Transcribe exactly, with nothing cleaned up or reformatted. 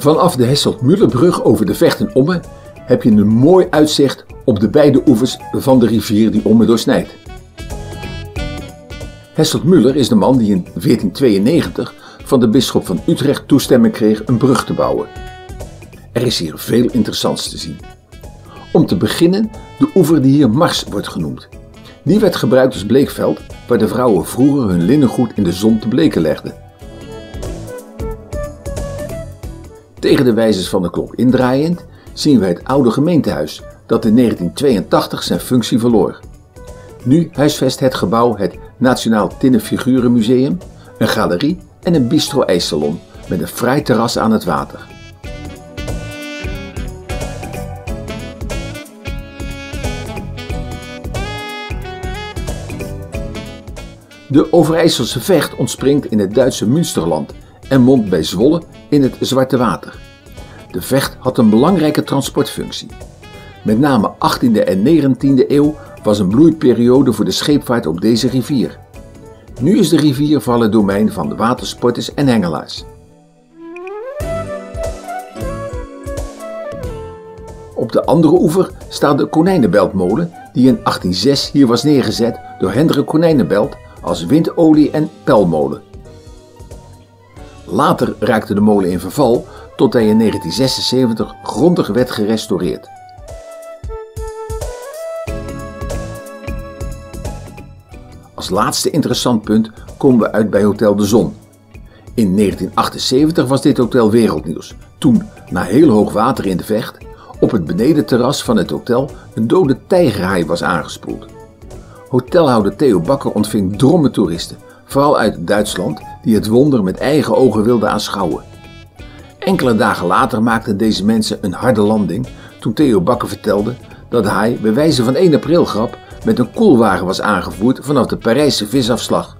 Vanaf de Hesselt-Müllerbrug over de Vechten-Omme heb je een mooi uitzicht op de beide oevers van de rivier die Omme doorsnijdt. Hesselt-Müller is de man die in veertien tweeënnegentig van de bisschop van Utrecht toestemming kreeg een brug te bouwen. Er is hier veel interessants te zien. Om te beginnen de oever die hier Mars wordt genoemd. Die werd gebruikt als bleekveld waar de vrouwen vroeger hun linnengoed in de zon te bleken legden. Tegen de wijzers van de klok indraaiend zien we het oude gemeentehuis dat in negentien tweeëntachtig zijn functie verloor. Nu huisvest het gebouw het Nationaal Tinnenfigurenmuseum, een galerie en een bistro-ijssalon met een fraai terras aan het water. De Overijsselse Vecht ontspringt in het Duitse Münsterland en mondt bij Zwolle in het Zwarte Water. De Vecht had een belangrijke transportfunctie. Met name achttiende en negentiende eeuw was een bloeiperiode voor de scheepvaart op deze rivier. Nu is de rivier vooral het domein van de watersporters en hengelaars. Op de andere oever staat de Konijnenbeltmolen die in achttien zes hier was neergezet door Hendrik Konijnenbelt als windolie- en pelmolen. Later raakte de molen in verval tot hij in negentien zesenzeventig grondig werd gerestaureerd. Als laatste interessant punt komen we uit bij Hotel De Zon. In negentien achtenzeventig was dit hotel wereldnieuws, toen, na heel hoog water in de Vecht, op het benedenterras van het hotel een dode tijgerhaai was aangespoeld. Hotelhouder Theo Bakker ontving drommen toeristen, vooral uit Duitsland, die het wonder met eigen ogen wilden aanschouwen. Enkele dagen later maakten deze mensen een harde landing toen Theo Bakker vertelde dat de haai bij wijze van één april grap met een koelwagen was aangevoerd vanaf de Parijse visafslag.